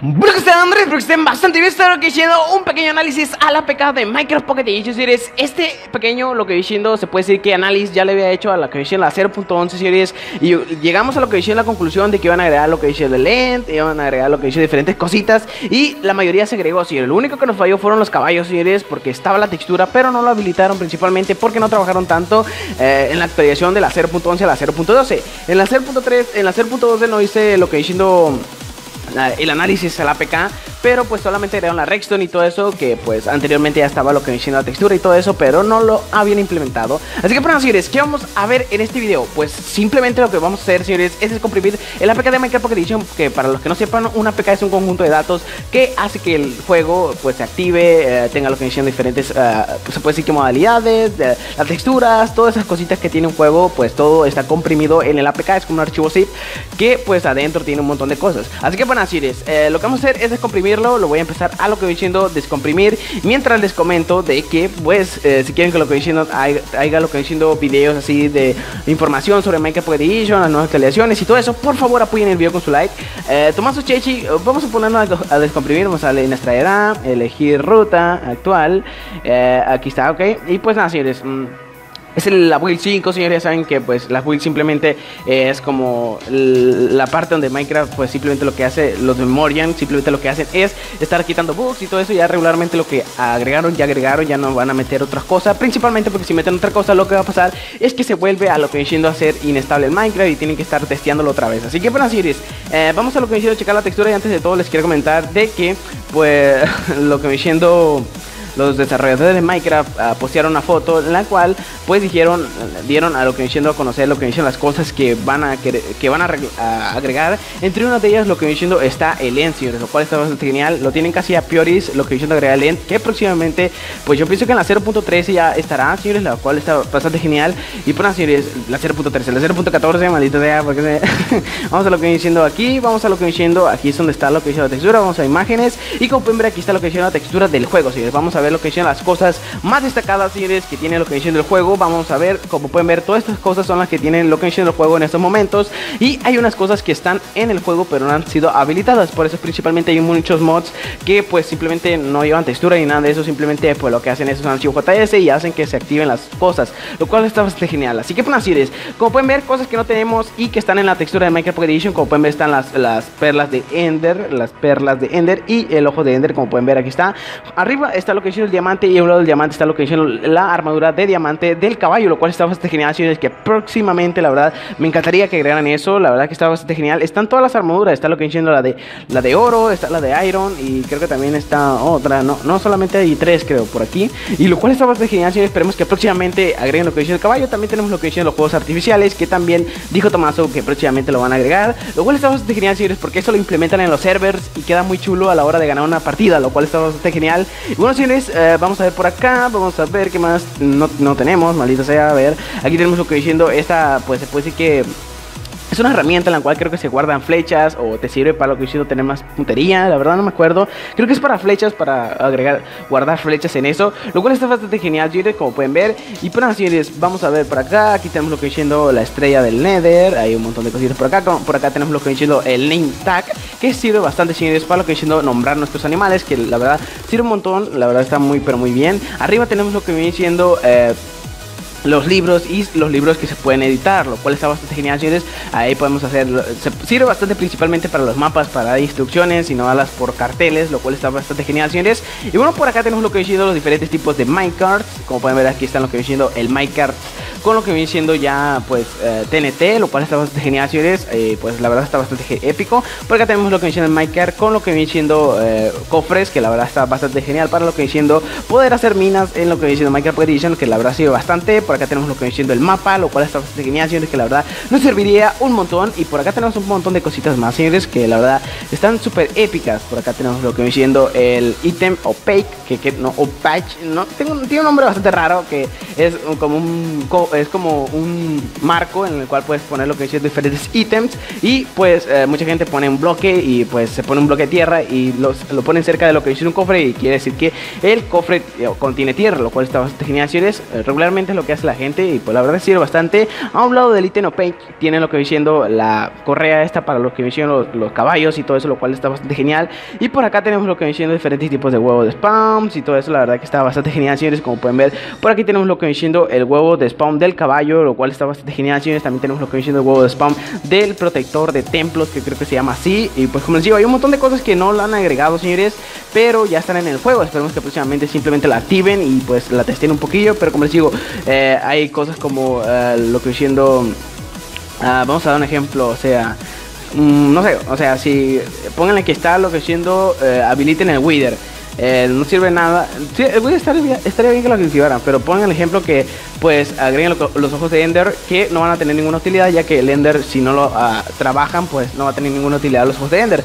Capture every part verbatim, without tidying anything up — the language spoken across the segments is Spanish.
Bueno, que estén, Andrés, espero que estén bastante bien. Espero que esté haciendo un pequeño análisis a la A P K de Minecraft Pocket Edition, series. Este pequeño, lo que diciendo, se puede decir que análisis ya le había hecho a la que dicen la cero punto once, series. Y llegamos a lo que dicen la conclusión de que iban a agregar lo que dice el lent, iban a agregar lo que dice diferentes cositas. Y la mayoría se agregó, series. Lo único que nos falló fueron los caballos, series, porque estaba la textura, pero no lo habilitaron principalmente porque no trabajaron tanto eh, en la actualización de la cero punto once a la cero punto doce. En la cero punto tres, en la cero punto doce no hice lo que diciendo el análisis a la A P K, pero pues solamente agregaron la Redstone y todo eso, que pues anteriormente ya estaba lo que venía siendo la textura y todo eso, pero no lo habían implementado. Así que, bueno, señores, ¿qué vamos a ver en este video? Pues simplemente lo que vamos a hacer, señores, es descomprimir el A P K de Minecraft Pocket Edition, que para los que no sepan, una A P K es un conjunto de datos que hace que el juego pues se active, eh, tenga lo que venía siendo diferentes, eh, se puede decir que modalidades, eh, las texturas, todas esas cositas que tiene un juego, pues todo está comprimido en el A P K, es como un archivo zip que pues adentro tiene un montón de cosas. Así que, bueno, señores, eh, lo que vamos a hacer es descomprimir. Lo voy a empezar a lo que voy diciendo descomprimir, mientras les comento de que pues eh, si quieren que lo que voy diciendo haya, haya lo que voy diciendo videos así de información sobre Minecraft Pocket Edition, las nuevas actualizaciones y todo eso, por favor apoyen el video con su like. eh, Tomás Ochechi, vamos a ponernos a, a descomprimir, vamos a nuestra edad, elegir ruta actual, eh, aquí está, ok, y pues nada, señores, mmm, es la build cinco, señores, saben que pues la build simplemente eh, es como la parte donde Minecraft pues simplemente lo que hace, los de Mojang simplemente lo que hacen es estar quitando bugs y todo eso. Ya regularmente lo que agregaron, ya agregaron, ya no van a meter otras cosas, principalmente porque si meten otra cosa lo que va a pasar es que se vuelve a lo que diciendo a ser inestable el Minecraft y tienen que estar testeándolo otra vez. Así que, bueno, señores, eh, vamos a lo que diciendo checar la textura, y antes de todo les quiero comentar de que pues lo que diciendo los desarrolladores de Minecraft uh, postearon una foto en la cual pues dijeron, dieron a lo que diciendo a conocer lo que dicen las cosas que van a que, que van a, a agregar. Entre una de ellas lo que diciendo está el End, señores, lo cual está bastante genial. Lo tienen casi a prioris lo que diciendo agregar el End, que próximamente pues yo pienso que en la cero punto trece ya estará, señores, la cual está bastante genial. Y bueno, señores, la cero punto trece, la cero punto catorce, maldita sea, porque se... Vamos a lo que diciendo aquí, vamos a lo que diciendo aquí es donde está lo que dice la textura, vamos a imágenes y como pueden ver aquí está lo que dice la textura del juego, señores. Vamos a ver lo que dicen las cosas más destacadas, señores, que tiene lo que dicen el juego. Vamos a ver, como pueden ver, todas estas cosas son las que tienen lo que dicen el juego en estos momentos, y hay unas cosas que están en el juego pero no han sido habilitadas, por eso principalmente hay muchos mods que pues simplemente no llevan textura ni nada de eso, simplemente pues lo que hacen es un archivo J S y hacen que se activen las cosas, lo cual está bastante genial. Así que, bueno, señores, como pueden ver, cosas que no tenemos y que están en la textura de Minecraft Pocket Edition, como pueden ver están las, las perlas de Ender, las perlas de Ender y el ojo de Ender, como pueden ver aquí está, arriba está lo que el diamante y a un lado del diamante está lo que dicen la armadura de diamante del caballo, lo cual está bastante genial, señores, que próximamente la verdad me encantaría que agregaran eso, la verdad que está bastante genial. Están todas las armaduras, está lo que diciendo la de la de oro, está la de iron y creo que también está otra, no, no solamente hay tres creo por aquí, y lo cual está bastante genial, señores. Esperemos que próximamente agreguen lo que dice el caballo. También tenemos lo que dicen los juegos artificiales, que también dijo Tomaso que próximamente lo van a agregar, lo cual está bastante genial, señores, porque eso lo implementan en los servers y queda muy chulo a la hora de ganar una partida, lo cual está bastante genial. Y bueno, señores, Eh, vamos a ver por acá, vamos a ver qué más no, no tenemos, maldita sea, a ver, aquí tenemos lo que diciendo, esta pues se puede decir que es una herramienta en la cual creo que se guardan flechas o te sirve para lo que diciendo tener más puntería, la verdad no me acuerdo, creo que es para flechas, para agregar, guardar flechas en eso, lo cual está bastante genial, señores, como pueden ver. Y bueno, señores, vamos a ver por acá, aquí tenemos lo que diciendo la estrella del Nether, hay un montón de cositas por acá, por acá tenemos lo que diciendo el Name Tag, que sirve bastante, señores, para lo que diciendo nombrar nuestros animales, que la verdad sirve un montón, la verdad está muy pero muy bien. Arriba tenemos lo que viene siendo eh, los libros y los libros que se pueden editar, lo cual está bastante genial, señores. Ahí podemos hacer, se sirve bastante principalmente para los mapas, para dar instrucciones y no darlas por carteles, lo cual está bastante genial, señores. Y bueno, por acá tenemos lo que viene siendo los diferentes tipos de minecarts, como pueden ver aquí están lo que viene siendo el minecart con lo que viene siendo ya pues eh, T N T, lo cual está bastante genial, señores, eh, pues la verdad está bastante épico. Por acá tenemos lo que viene siendo el minecart con lo que viene siendo eh, cofres, que la verdad está bastante genial para lo que viene siendo poder hacer minas en lo que viene siendo Minecraft Pocket Edition, que la verdad sirve bastante. Por acá tenemos lo que viene siendo el mapa, lo cual está bastante genial, señores, que la verdad nos serviría un montón. Y por acá tenemos un montón de cositas más, señores, que la verdad están súper épicas. Por acá tenemos lo que viene siendo el ítem opaque, que, que no, opaque, no, tengo, tiene un nombre bastante raro, que es como un, como, es como un marco en el cual puedes poner lo que son diferentes ítems. Y pues eh, mucha gente pone un bloque y pues se pone un bloque de tierra y los, lo ponen cerca de lo que dice un cofre, y quiere decir que el cofre contiene tierra, lo cual está bastante genial. Si eres, regularmente es lo que hace la gente, y pues la verdad sirve bastante. A un lado del ítem opaque tiene lo que viene siendo la correa esta para los que viene siendo los, los caballos y todo eso, lo cual está bastante genial. Y por acá tenemos lo que viene siendo diferentes tipos de huevos de spams y todo eso, la verdad que está bastante genial, señores. Como pueden ver, por aquí tenemos lo que viene siendo el huevo de spawn del caballo, lo cual está bastante genial, señores. También tenemos lo que viene siendo el huevo de spawn del protector de templos, que creo que se llama así. Y pues como les digo, hay un montón de cosas que no lo han agregado, señores, pero ya están en el juego. Esperemos que próximamente simplemente la activen y pues la testen un poquillo. Pero como les digo, eh, hay cosas como eh, lo que viene siendo, uh, vamos a dar un ejemplo, o sea, mm, no sé, o sea, si pónganle que está lo que viene siendo, eh, habiliten el Wither. Eh, no sirve nada, sí, estaría, estaría bien que lo activaran, pero pongan el ejemplo que pues agreguen lo, los ojos de Ender, que no van a tener ninguna utilidad, ya que el Ender, si no lo uh, trabajan, pues no va a tener ninguna utilidad los ojos de Ender.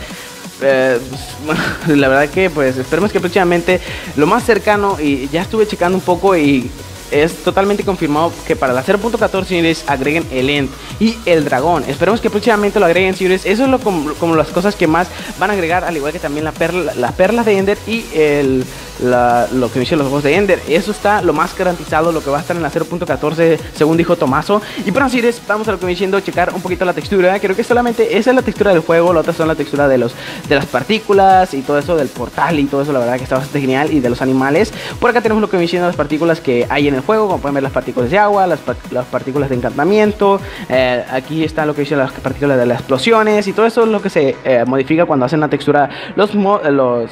Eh, pues, bueno, la verdad que pues esperemos que próximamente lo más cercano, y ya estuve checando un poco y es totalmente confirmado que para la cero punto catorce, señores, agreguen el End y el dragón. Esperemos que próximamente lo agreguen, señores. Eso es lo, como, como las cosas que más van a agregar, al igual que también la perla, las perlas de Ender y el, la, lo que dicen los ojos de Ender. Eso está lo más garantizado, lo que va a estar en la cero punto catorce, según dijo Tomaso. Y bueno, señores, vamos a lo que me diciendo, checar un poquito la textura. Creo que solamente esa es la textura del juego, la otra son la textura de, los, de las partículas y todo eso, del portal y todo eso. La verdad que está bastante genial, y de los animales. Por acá tenemos lo que me diciendo las partículas que hay en el juego, como pueden ver, las partículas de agua, las, las partículas de encantamiento. Eh, aquí está lo que dicen las partículas de las explosiones, y todo eso es lo que se eh, modifica cuando hacen la textura, los, los,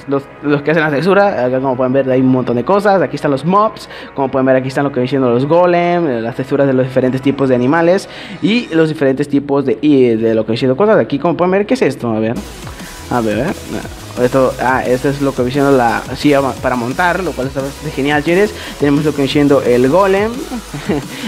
los, los que hacen la textura. Acá, como pueden ver, hay un montón de cosas. Aquí están los mobs, como pueden ver, aquí están lo que dicen los golems, las texturas de los diferentes tipos de animales y los diferentes tipos de, y de lo que dicen cosas. Aquí, como pueden ver, ¿qué es esto? A ver, a ver, esto, ah, esto es lo que viene siendo la silla para montar, lo cual está bastante genial, señores. Tenemos lo que viene siendo el golem.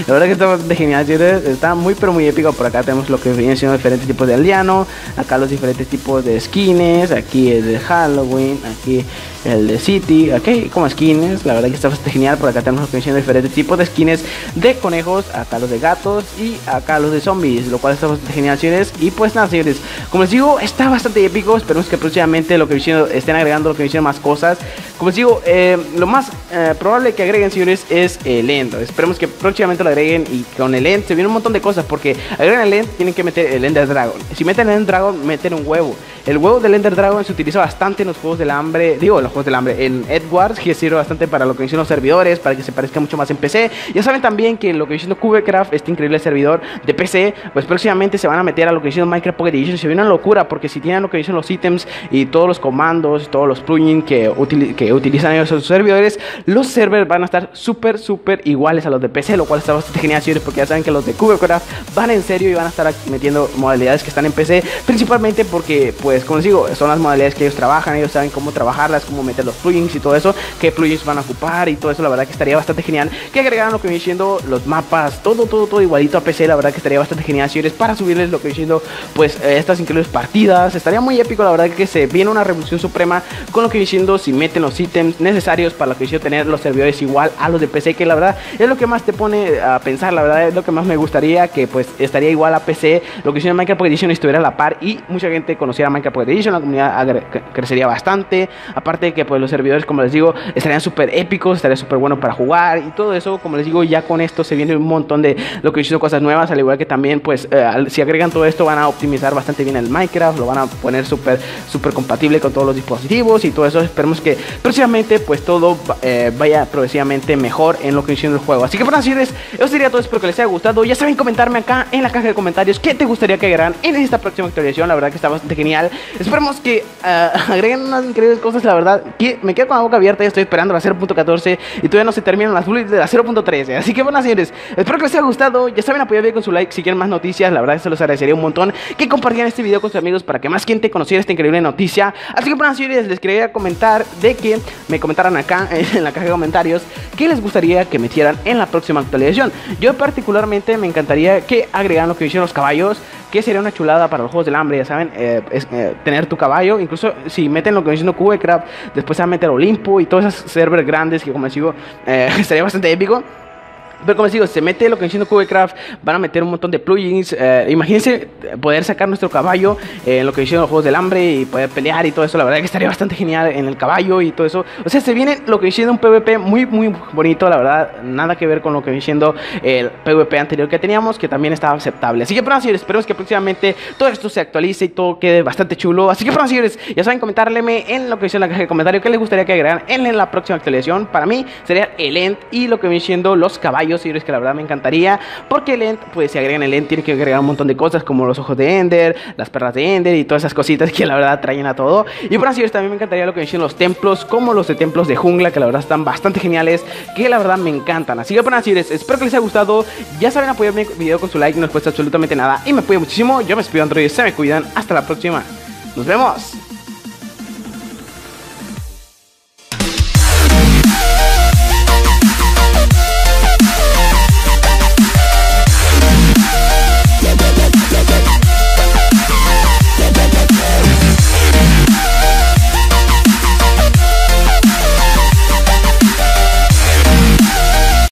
La verdad que está bastante genial, señores. Está muy pero muy épico. Por acá tenemos lo que viene siendo diferentes tipos de aldeano. Acá los diferentes tipos de skins. Aquí el de Halloween, aquí el de City, aquí como skins. La verdad que está bastante genial. Por acá tenemos lo que viene siendo diferentes tipos de skins de conejos. Acá los de gatos y acá los de zombies, lo cual está bastante genial, señores. Y pues nada, señores, como les digo, está bastante épico. Esperemos que próximamente lo que estén agregando lo que dicen más cosas. Como les digo, eh, lo más eh, probable que agreguen, señores, es el End. Esperemos que próximamente lo agreguen, y con el End se viene un montón de cosas, porque agregan el End, tienen que meter el Ender Dragon. Si meten el Ender Dragon, meten un huevo. El huevo del Ender Dragon se utiliza bastante en los juegos del hambre, digo, en los juegos del hambre, en Edwards, que sirve bastante para lo que dicen los servidores, para que se parezca mucho más en P C. Ya saben también que lo que dicen Cubecraft, este increíble servidor de P C, pues próximamente se van a meter a lo que dicen Minecraft Pocket Edition. Se viene una locura, porque si tienen lo que dicen los ítems y todos los comandos, todos los plugins que, util que utilizan ellos en sus servidores, los servers van a estar súper, súper iguales a los de P C, lo cual está bastante genial, señores, porque ya saben que los de Cubecraft van en serio y van a estar metiendo modalidades que están en P C, principalmente porque, pues, como les digo, son las modalidades que ellos trabajan, ellos saben cómo trabajarlas, cómo meter los plugins y todo eso, qué plugins van a ocupar y todo eso. La verdad que estaría bastante genial que agregaran lo que viene siendo los mapas, todo, todo, todo igualito a P C. La verdad que estaría bastante genial, señores, para subirles lo que viene siendo, pues, estas increíbles partidas. Estaría muy épico, la verdad, que se viene una revolución suprema con lo que viene siendo si meten los ítems necesarios para lo que viene tener los servidores igual a los de P C, que la verdad es lo que más te pone a pensar. La verdad es lo que más me gustaría, que pues estaría igual a P C, lo que viene siendo Minecraft Pocket Edition estuviera a la par, y mucha gente conociera Minecraft Pocket Edition, la comunidad crecería bastante. Aparte de que pues los servidores, como les digo, estarían súper épicos, estaría súper bueno para jugar y todo eso. Como les digo, ya con esto se viene un montón de lo que viene siendo cosas nuevas, al igual que también pues eh, si agregan todo esto, van a optimizar bastante bien el Minecraft, lo van a poner súper súper compatible con todos los dispositivos y todo eso. Esperemos que próximamente pues todo eh, vaya progresivamente mejor en lo que hicieron el juego. Así que bueno, señores, eso sería todo. Espero que les haya gustado. Ya saben, comentarme acá en la caja de comentarios qué te gustaría que agregaran en esta próxima actualización. La verdad que está bastante genial. Esperemos que uh, agreguen unas increíbles cosas. La verdad que me quedo con la boca abierta, y estoy esperando la cero punto catorce y todavía no se terminan las builds de la cero punto trece. Así que bueno, señores, espero que les haya gustado. Ya saben, apoyarme con su like si quieren más noticias. La verdad que se los agradecería un montón, que compartieran este video con sus amigos para que más gente conociera esta increíble noticia. Así que bueno, señores, les quería comentar de que me comentaran acá en la caja de comentarios qué les gustaría que metieran en la próxima actualización. Yo particularmente me encantaría que agregaran lo que hicieron los caballos, que sería una chulada para los juegos del hambre. Ya saben, eh, es, eh, tener tu caballo. Incluso si meten lo que viene siendo Cubecraft, después se va a meter Olimpo y todos esos servers grandes que, como les digo, eh, sería bastante épico. Pero como les digo, se mete lo que diciendo Cubecraft, van a meter un montón de plugins. eh, Imagínense poder sacar nuestro caballo en eh, lo que hicieron los Juegos del Hambre y poder pelear y todo eso. La verdad es que estaría bastante genial en el caballo y todo eso. O sea, se viene lo que hicieron un PvP muy, muy bonito, la verdad. Nada que ver con lo que diciendo el PvP anterior que teníamos, que también estaba aceptable. Así que, bueno, señores, esperemos que próximamente todo esto se actualice y todo quede bastante chulo. Así que, bueno, señores, ya saben, comentarleme en lo que hicieron en la caja de comentarios que les gustaría que agregaran en la próxima actualización. Para mí sería el End y lo que viene siendo los caballos, señores, que la verdad me encantaría, porque el End, pues si agregan el End, tiene que agregar un montón de cosas como los ojos de Ender, las perlas de Ender y todas esas cositas que la verdad traen a todo. Y bueno, señores, también me encantaría lo que viene siendo los templos, como los de templos de jungla, que la verdad están bastante geniales, que la verdad me encantan. Así que bueno, señores, espero que les haya gustado. Ya saben, apoyar mi video con su like, no les cuesta absolutamente nada y me apoya muchísimo. Yo me despido, Android, se me cuidan, hasta la próxima. Nos vemos.